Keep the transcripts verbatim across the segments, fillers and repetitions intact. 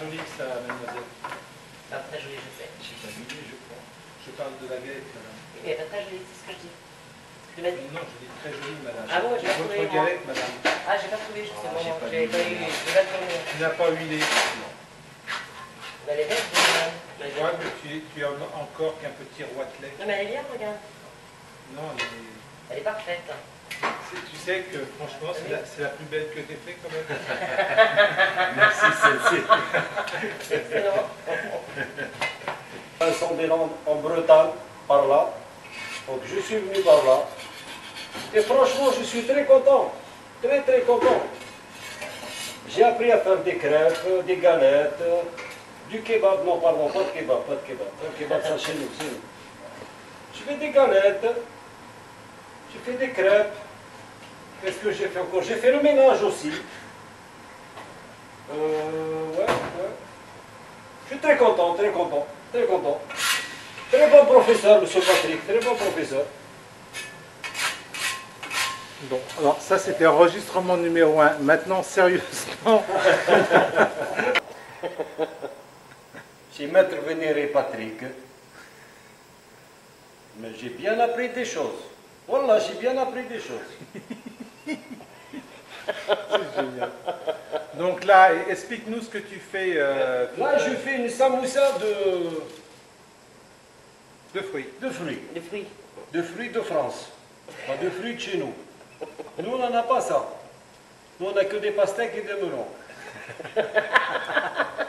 joli ça, mademoiselle. Pas très joli, je sais. C'est pas joli, je crois. Je parle de la galette, madame. Oui, mais elle n'est pas très jolie, c'est ce que je dis. Tu m'as dit? Non, je dis très jolie, madame. Ah bon, j'ai pas trouvé. Votre galette, madame. Ah, j'ai pas trouvé, justement. Ah, j'ai pas, pas eu. Tu n'as pas huilé. Non. Bah, elle est belle, madame. Je vois que tu, tu as encore qu'un petit roitelet. Non, mais elle est bien, regarde. Non, elle est... Elle est parfaite. Tu sais que, franchement, c'est la, la plus belle que t'aies fait, quand même. Merci, celle-ci. Excellent. Saint-Vincent-des-Landes, en Bretagne, par là. Donc, je suis venu par là. Et franchement, je suis très content. Très, très content. J'ai appris à faire des crêpes, des galettes, du kebab. Non, pardon, pas de kebab, pas de kebab. Un kebab, ça, chez nous, c'est nous. Je fais des galettes. J'ai fait des crêpes. Qu'est-ce que j'ai fait encore? J'ai fait le ménage aussi. Euh, ouais, ouais. Je suis très content, très content, très content. Très bon professeur, monsieur Patrick, très bon professeur. Bon, alors ça c'était enregistrement numéro un. Maintenant, sérieusement... C'est maître vénéré Patrick. Mais j'ai bien appris des choses. Voilà, j'ai bien appris des choses. C'est génial. Donc là, explique-nous ce que tu fais. Euh, là, je fais une samoussa de... de fruits. De fruits. De fruits. De fruits de France. Pas de fruits de chez nous. Nous, on n'en a pas ça. Nous, on n'a que des pastèques et des melons.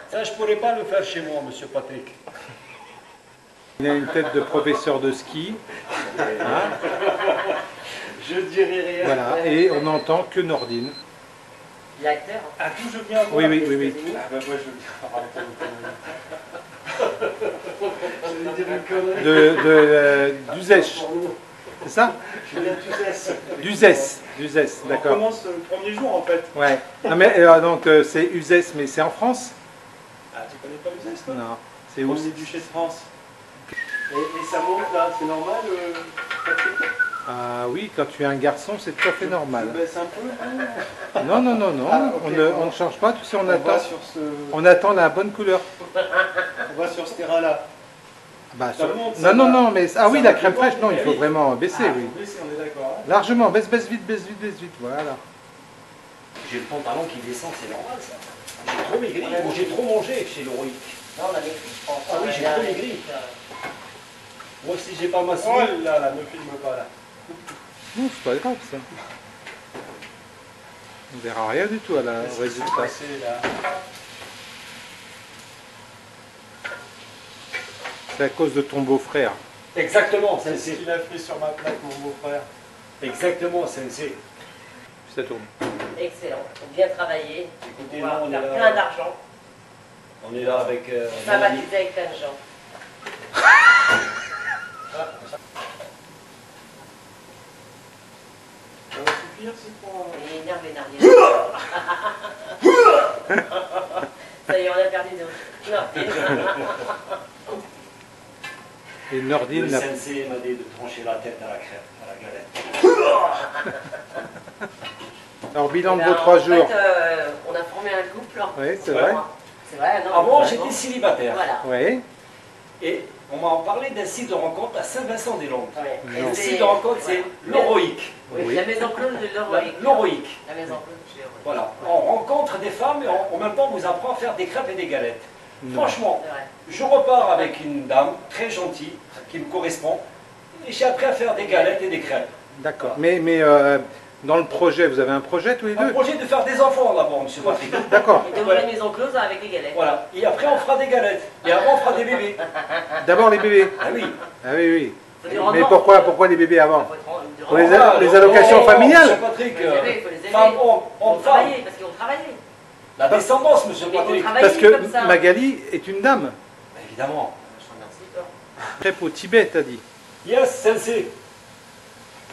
Ça, je ne pourrais pas le faire chez moi, monsieur Patrick. Il a une tête de professeur de ski. Hein? Je dirais rien. Voilà, et on n'entend que Nordine. L'acteur. Ah, tout je viens voir. Oui, oui, oui, oui. Ah, bah, moi, je viens une de d'Uzèche. C'est ça? Je viens d'Uzèche. D'Uzèche, d'accord. On commence le premier jour, en fait. Ouais. Non, mais euh, donc, euh, c'est Uzèche, mais c'est en France? Ah, tu connais pas Uzèche, toi? Non. C'est où? C'est duché de France. Et, et ça monte là, c'est normal euh, Patrick? Ah oui, quand tu es un garçon, c'est tout à fait normal. Tu baisses un peu? Non, non, non, non, ah, okay, on, ne, on ne change pas, tu sais, on, on attend sur ce... on attend la bonne couleur. On va sur ce terrain-là. Bah, sur... monte, non, non, va... non, mais... Ah ça oui, la crème fraîche, non, il faut vraiment baisser, ah, oui. Baisser, on est d'accord. Hein. Largement, baisse, baisse vite, baisse vite, baisse vite, voilà. J'ai le pantalon qui descend, c'est normal ça. J'ai trop maigri, ou j'ai trop mangé chez le Roïc. Non, on avait... Ah oui, j'ai trop maigri. Moi si j'ai pas ma souris. Oh là là, ne filme pas là. Non, c'est pas grave ça. On verra rien du tout à la résultat. Passé, là. C'est à cause de ton beau-frère. Exactement, c'est ce qu'il a fait sur ma plaque, mon beau-frère. Exactement, Sensei. Ça tourne. Excellent, bien travaillé. Écoutez, on, là, on, on a là... plein d'argent. On est là avec... Euh, on va baptiser avec plein de gens. Ça va suffire, c'est pour... Il est énervé, Nardine. Ça y est, on a perdu nos... Nordine. Et Nordine... Le sensei m'a dit de trancher la tête à la crêpe, à la galette. Alors, bilan de vos trois jours. En fait, euh, on a formé un couple. Hein. Oui, c'est vrai. C'est vrai, non. Avant, j'étais célibataire. Voilà. Oui. Et... on m'a parlé d'un site de rencontre à Saint-Vincent-des-Landes. Ouais. Le site de rencontre, c'est l'Oroïque. Oui. Oui. La maison close de l'Oroïque. L'Oroïque. La maison close de l'Oroïque. Voilà. Ouais. On rencontre des femmes et on, en même temps, on vous apprend à faire des crêpes et des galettes. Non. Franchement, je repars avec une dame très gentille qui me correspond et j'ai appris à faire des galettes et des crêpes. D'accord. Voilà. Mais, mais euh, dans le projet, vous avez un projet tous les deux? Un projet de faire des enfants d'abord, monsieur Patrick. D'accord. Et de voilà. La maison close avec des galettes. Voilà. Et après, on fera des galettes. Et après, on fera des bébés. D'abord les bébés. Ah oui. Ah oui, oui. Mais pourquoi, pourquoi les bébés avant? Pour les, a, les allocations familiales? Monsieur Patrick, on travaillait. Parce qu'on travaillait. La descendance, monsieur Patrick. Parce que Magali est une dame. Évidemment. Crêpe au Tibet, t'as dit? Yes, sensei.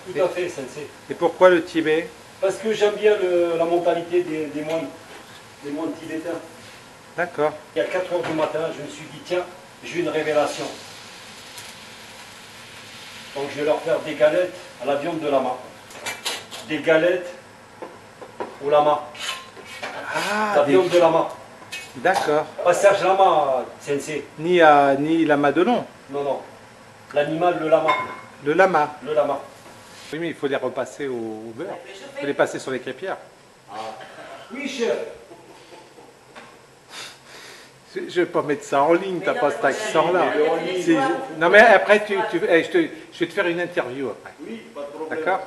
Tout à fait, sensei. Et pourquoi le Tibet? Parce que j'aime bien le, la mentalité des, des moines. Des moines tibétains. D'accord. Il y a quatre heures du matin, je me suis dit, tiens, j'ai une révélation. Donc je vais leur faire des galettes à la viande de lama. Des galettes au lama. Ah, la viande des... de lama. D'accord. Pas Serge Lama, Sensei. Ni, à, ni Lama de nom. Non, non. L'animal, le lama. Le lama. Le lama. Oui, mais il faut les repasser au, au beurre. Il faut les passer sur les crêpières. Ah. Oui, chef. Je ne vais pas mettre ça en ligne, tu n'as pas cet accent-là. Non, mais après, tu, tu, hey, je, te, je vais te faire une interview après. Oui, pas de problème. D'accord ?